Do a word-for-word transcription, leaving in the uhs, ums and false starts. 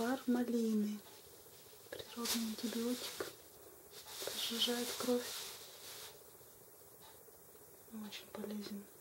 отвар малины. Природный антибиотик. Разжижает кровь. Очень полезен.